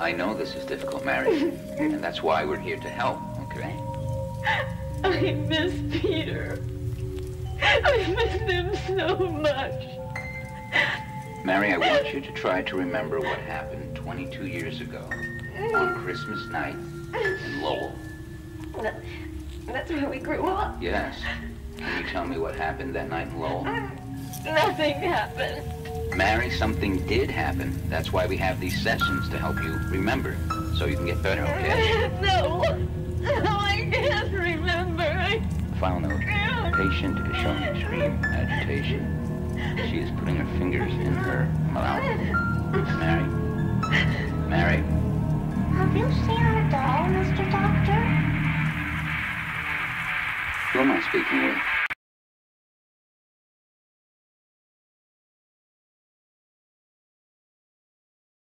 I know this is difficult marriage, and that's why we're here to help, okay? I miss Peter. I miss him so much. Mary, I want you to try to remember what happened 22 years ago on Christmas night in Lowell. That's where we grew up? Yes. Can you tell me what happened that night in Lowell? Nothing happened. Mary, something did happen. That's why we have these sessions to help you remember, so you can get better, okay? No. No, I can't remember. Final note. The patient is showing extreme agitation. She is putting her fingers in her mouth. Mary. Mary. Have you seen her doll, Mr. Doctor? Who am I speaking with?